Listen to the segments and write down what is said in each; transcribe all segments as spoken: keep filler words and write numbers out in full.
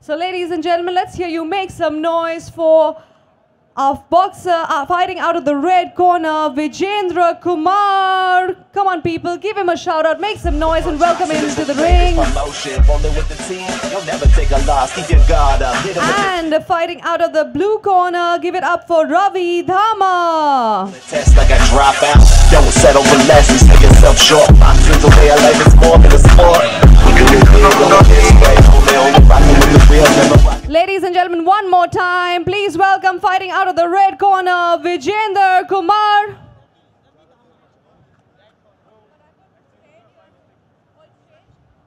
So ladies and gentlemen, let's hear you make some noise for our boxer uh, fighting out of the red corner, Vijendra Kumar. Come on people, give him a shout out, make some noise and welcome him to the ring. And fighting out of the blue corner, give it up for Ravi Dhama. Test like I drop out, don't settle for less, you take yourself short. I'm the way I like it's more than a sport. Ladies and gentlemen, one more time, please welcome fighting out of the red corner, Vijendra Kumar.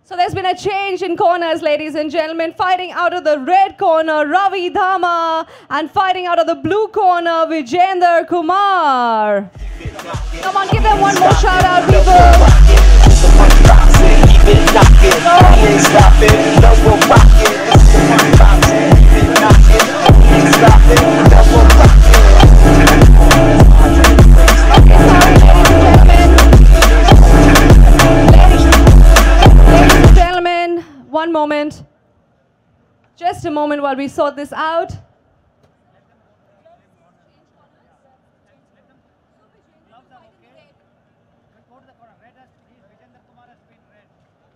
So there's been a change in corners, ladies and gentlemen. Fighting out of the red corner, Ravi Dhama, and fighting out of the blue corner, Vijendra Kumar. Come on, give them one more shout out, people. One moment, just a moment while we sort this out.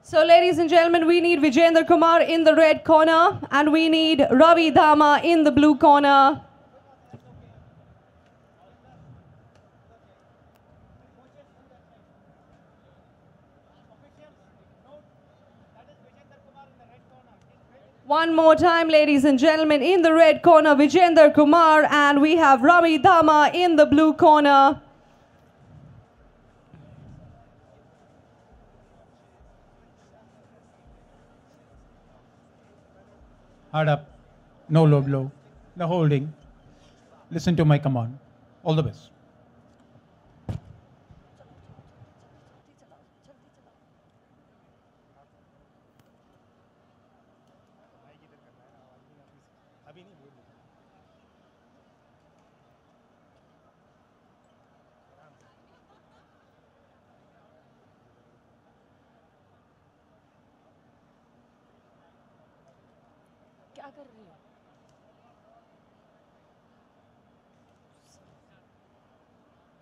So ladies and gentlemen, we need Vijendra Kumar in the red corner and we need Ravi Dhama in the blue corner. One more time, ladies and gentlemen, in the red corner, Vijendra Kumar, and we have Ravi Dhama in the blue corner. Hard up, no low blow, no holding. Listen to my command. All the best.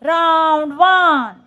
Round one.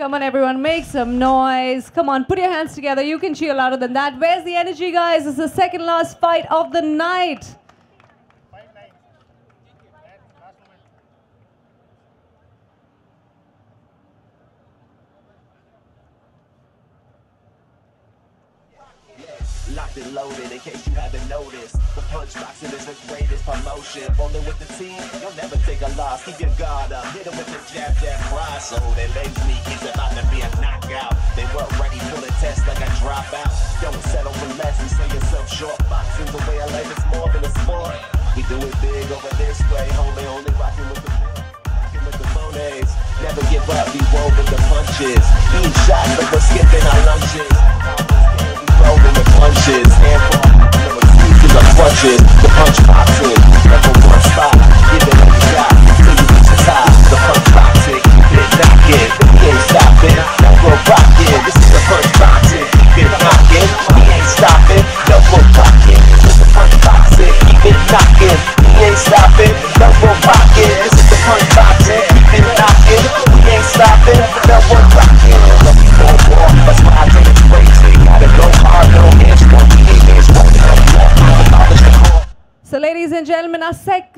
Come on, everyone, make some noise. Come on, put your hands together. You can cheer louder than that. Where's the energy, guys? It's the second last fight of the night. Locked and loaded, in case you haven't noticed. The punch boxing is the greatest promotion. Rolling with the team, you'll never take a loss. Keep your guard up, hit them with the jab, jab, cross. So their leg sneak is about to be a knockout. They weren't ready for the test like a dropout. Don't settle for less and sell yourself short. Boxing's the way I live, it's more than a sport. We do it big over this way, homie. Only rocking with the rocking with the monies. Never give up, be rolled with the punches. Being shot, but we're skipping our lunches. Rolling the punches, and no excuses or crutches. The punch boxing, never one stop. Give it a shot, till you reach the top. The punch boxing, been knocking, we ain't stopping. Now we're rocking, this is the punch boxing, been knocking, we ain't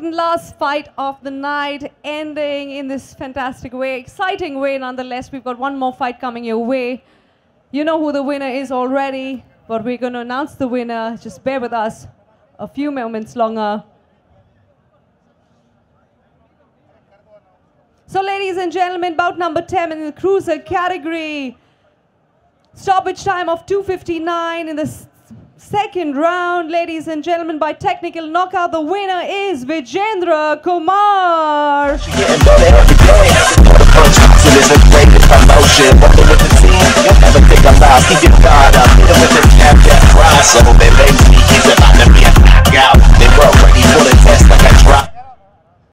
second last fight of the night, ending in this fantastic way, exciting way nonetheless. We've got one more fight coming your way. You know who the winner is already, but we're going to announce the winner. Just bear with us a few moments longer. So ladies and gentlemen, bout number ten in the cruiser category. Stoppage time of two fifty-nine in the second round. Ladies and gentlemen, by technical knockout, the winner is Vijendra Kumar. Keep your guard up, with this